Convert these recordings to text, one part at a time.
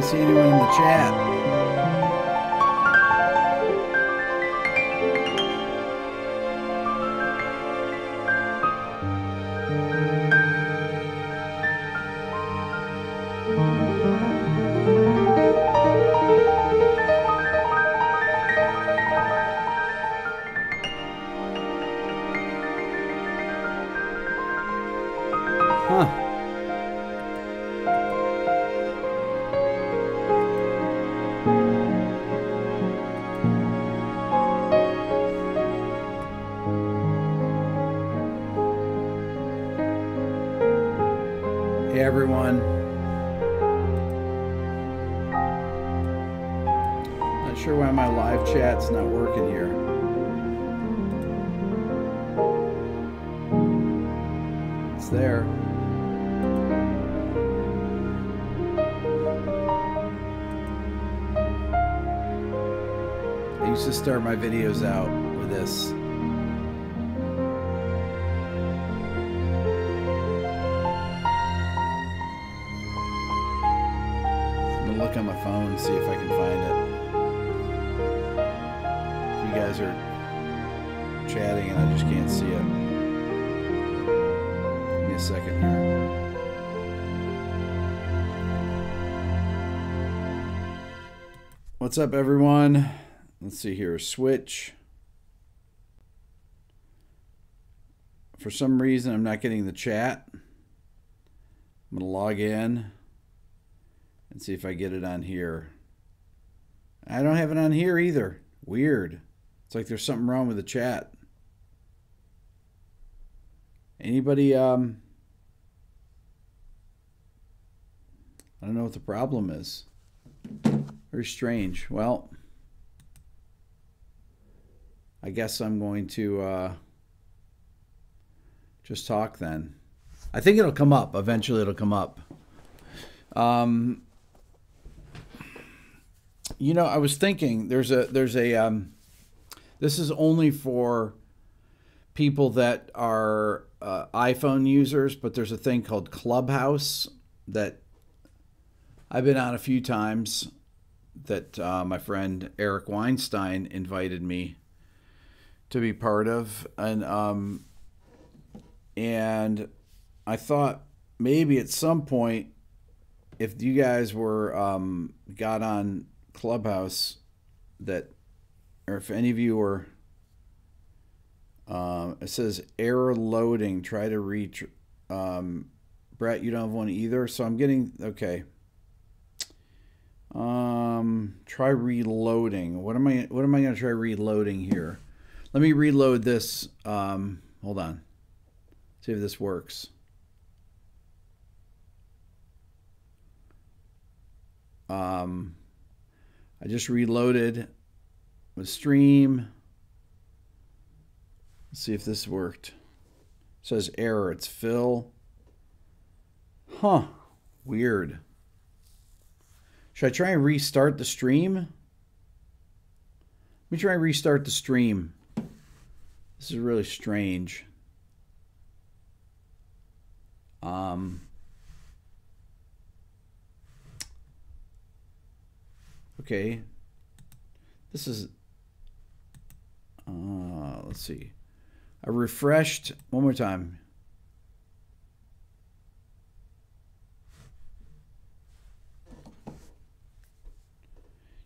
don't see anyone in the chat. Start my videos out with this. I'm gonna look on my phone and see if I can find it. You guys are chatting and I just can't see it. Give me a second here. What's up, everyone? Let's see here, switch. For some reason, I'm not getting the chat. I'm gonna log in and see if I get it on here. I don't have it on here either. Weird. It's like there's something wrong with the chat. Anybody, I don't know what the problem is. Very strange. Well, I guess I'm going to just talk then. I think it'll come up. Eventually it'll come up. You know, I was thinking this is only for people that are iPhone users, but there's a thing called Clubhouse that I've been on a few times that my friend Eric Weinstein invited me to be part of, and I thought maybe at some point, if you guys were got on Clubhouse, that, or if any of you were, it says error loading. Try to reach, Brett. You don't have one either, so I'm getting okay. Try reloading. What am I gonna try reloading here? Let me reload this. Hold on. See if this works. I just reloaded with stream. Let's see if this worked. It says error. It's Phil. Huh. Weird. Should I try and restart the stream? Let me try and restart the stream. This is really strange. Okay. This is, let's see. I refreshed one more time.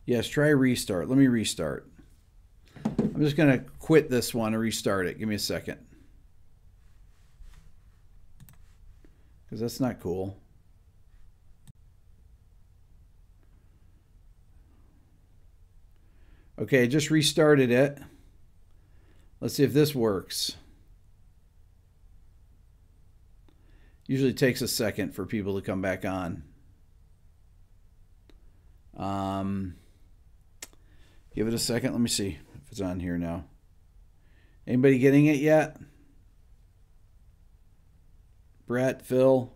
Yes, try restart. Let me restart. I'm just going to quit this one and restart it. Give me a second. Because that's not cool. Okay, just restarted it. Let's see if this works. Usually takes a second for people to come back on. Give it a second. Let me see. It's on here now. Anybody getting it yet? Brett, Phil.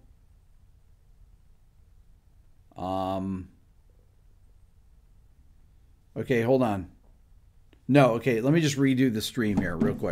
Okay, hold on. No, okay, let me just redo the stream here real quick.